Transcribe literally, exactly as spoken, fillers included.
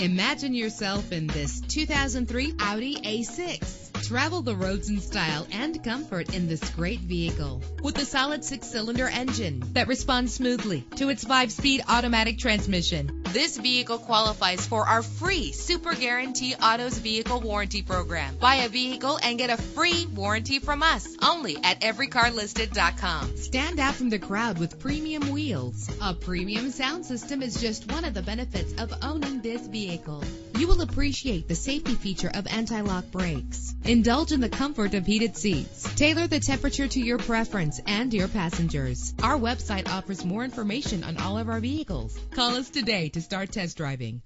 Imagine yourself in this two thousand three Audi A six. Travel the roads in style and comfort in this great vehicle. With a solid six-cylinder engine that responds smoothly to its five-speed automatic transmission, this vehicle qualifies for our free Super Guarantee Autos Vehicle Warranty Program. Buy a vehicle and get a free warranty from us only at every car listed dot com. Stand out from the crowd with premium wheels. A premium sound system is just one of the benefits of owning this vehicle. Vehicle. You will appreciate the safety feature of anti-lock brakes. Indulge in the comfort of heated seats. Tailor the temperature to your preference and your passengers. Our website offers more information on all of our vehicles. Call us today to start test driving.